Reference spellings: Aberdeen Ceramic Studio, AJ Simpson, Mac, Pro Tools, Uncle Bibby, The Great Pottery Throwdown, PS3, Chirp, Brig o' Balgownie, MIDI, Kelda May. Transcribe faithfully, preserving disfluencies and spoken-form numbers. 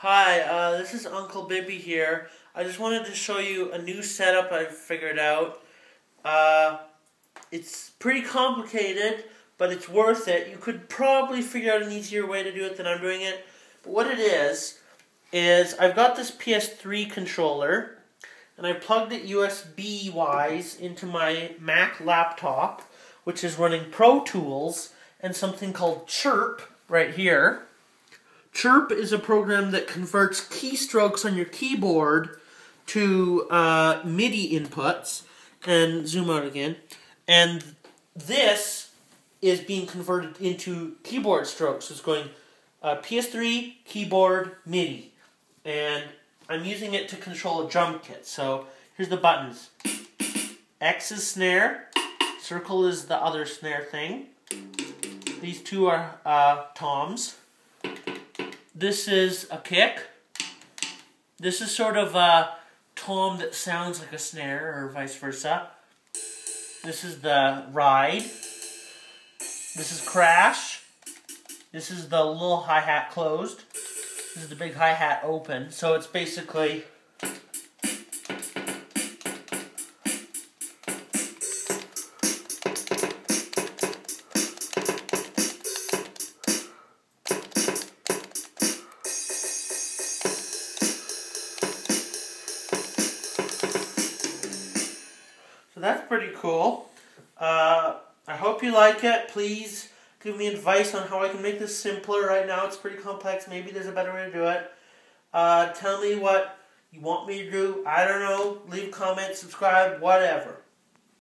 Hi, uh, this is Uncle Bibby here. I just wanted to show you a new setup I've figured out. Uh, it's pretty complicated, but it's worth it. You could probably figure out an easier way to do it than I'm doing it. But what it is, is I've got this P S three controller, and I plugged it U S B-wise into my Mac laptop, which is running Pro Tools and something called Chirp right here. Chirp is a program that converts keystrokes on your keyboard to uh, MIDI inputs. And zoom out again. And this is being converted into keyboard strokes. So it's going uh, P S three, keyboard, MIDI. And I'm using it to control a drum kit. So here's the buttons. X is snare. Circle is the other snare thing. These two are uh, toms. This is a kick. This is sort of a tom that sounds like a snare, or vice versa. This is the ride. This is crash. This is the little hi-hat closed. This is the big hi-hat open. So it's basically... That's pretty cool. Uh, I hope you like it. Please give me advice on how I can make this simpler. Right now it's pretty complex. Maybe there's a better way to do it. Uh, tell me what you want me to do. I don't know. Leave comments, subscribe, whatever.